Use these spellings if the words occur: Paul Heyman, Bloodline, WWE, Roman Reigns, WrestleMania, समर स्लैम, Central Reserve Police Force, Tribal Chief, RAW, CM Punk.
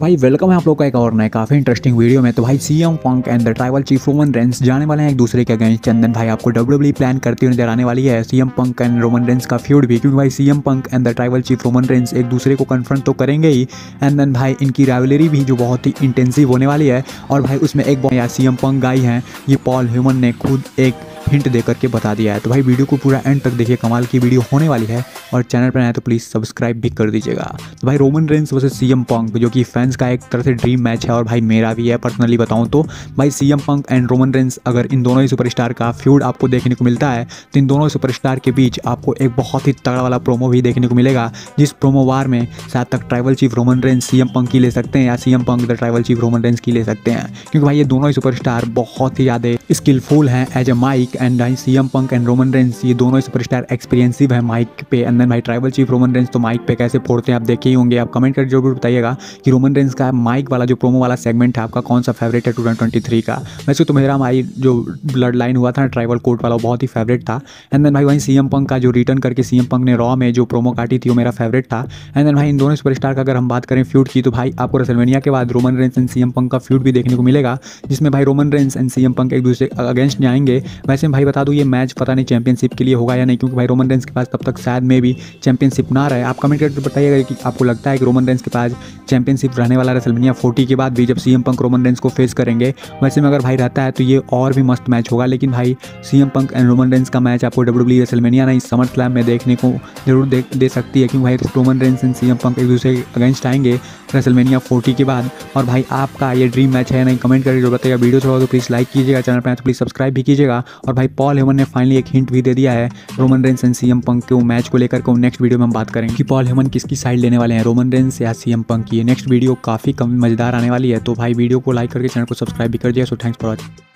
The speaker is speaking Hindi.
तो भाई वेलकम है आप लोग का एक और नए काफ़ी इंटरेस्टिंग वीडियो में। तो भाई CM Punk and the tribal chief Roman Reigns जाने वाले हैं एक दूसरे के अगेंस्ट। चंदन भाई आपको WWE प्लान करती हुई नजर आने वाली है, CM Punk and Roman Reigns का फ्यूड भी, क्योंकि भाई CM Punk and the tribal chief Roman Reigns एक दूसरे को कन्फ्रंट तो करेंगे ही, एंड देन भाई इनकी राइवलरी भी जो बहुत ही इंटेंसिव होने वाली है। और भाई उसमें एक या सीएम पंक गाई हैं, ये पॉल हेमन ने खुद एक हिंट देकर के बता दिया है। तो भाई वीडियो को पूरा एंड तक देखिए, कमाल की वीडियो होने वाली है। और चैनल पर नए तो प्लीज़ सब्सक्राइब भी कर दीजिएगा। तो भाई Roman Reigns versus CM Punk जो कि फैंस का एक तरह से ड्रीम मैच है और भाई मेरा भी है। पर्सनली बताऊं तो भाई CM Punk and Roman Reigns, अगर इन दोनों ही सुपरस्टार का फ्यूड आपको देखने को मिलता है तो इन दोनों सुपरस्टार के बीच आपको एक बहुत ही तगड़ा वाला प्रोमो भी देखने को मिलेगा, जिस प्रोमो वार में शायद तक tribal chief Roman Reigns CM Punk की ले सकते हैं या CM Punk the tribal chief Roman Reigns की ले सकते हैं, क्योंकि भाई ये दोनों ही सुपरस्टार बहुत ही ज़्यादा स्किलफुल हैं एज ए माइक। एंड भाई CM Punk and Roman Reigns ये दोनों सुपरस्टार एक्सपीरियंसिव है माइक पे। एंड देन भाई ट्राइबल चीफ रोमन रेंस तो माइक पे कैसे फोड़ते हैं आप देखे ही होंगे। आप कमेंट करके जरूर बताइएगा कि रोमन रेंस का माइक वाला जो प्रोमो वाला सेगमेंट है आपका कौन सा फेवरेट है 2023 का। वैसे तो मेरा हमारी जो ब्लड लाइन हुआ था ट्राइबल कोर्ट वाला बहुत ही फेवरेट था। एंड देन भाई वहीं सीएम पंक का जो रिटर्न करके सीएम पंक ने रॉ में जो प्रोमो काटी थी वो मेरा फेवरेट था। एंड देन भाई इन दोनों सुपरस्टार का अगर हम बात करें फ्यूड की, तो भाई आपको रेसलमेनिया के बाद Roman Reigns and CM Punk का फ्यूड भी देखने को मिलेगा, जिसमें भाई Roman Reigns and CM Punk एक दूसरे अगेंस्ट जाएंगे। वैसे भाई बता दूं ये मैच पता नहीं चैंपियनशिप के लिए होगा या नहीं, क्योंकि भाई रोमन रेंस के पास तब तक शायद में भी चैंपियनशिप ना रहे। आप कमेंट करके बताइएगा कि आपको लगता है कि रोमन रेंस के पास चैंपियनशिप रहने वाला रेसलमेनिया 40 के बाद भी, जब सीएम पंक रोमन रेंस को फेस करेंगे। वैसे में अगर भाई रहता है तो ये और भी मस्त मैच होगा। लेकिन भाई CM Punk and Roman Reigns का मैच आपको WWE रेसलमेनिया नहीं समर स्लैम में देखने को जरूर दे सकती है, क्योंकि भाई Roman Reigns and CM Punk एक दूसरे अगेंस्ट आएंगे रेसलमेनिया 40 के बाद। और भाई आपका ये ड्रीम मैच है नहीं, कमेंट करके जरूर बताइएगा। वीडियो थोड़ा तो प्लीज़ लाइक कीजिएगा, चैनल पर प्लीज़ सब्सक्राइब भी कीजिएगा। और भाई पॉल हेमन ने फाइनली एक हिंट भी दे दिया है Roman Reigns and CM Punk के मैच को लेकर के। नेक्स्ट वीडियो में हम बात करेंगे कि पॉल हेमन किसकी साइड लेने वाले हैं, रोमन रेंस या सीएम पंक की। नेक्स्ट वीडियो काफ़ी कम मजेदार आने वाली है, तो भाई वीडियो को लाइक करके चैनल को सब्सक्राइब भी कर दिया। So thanks for watching.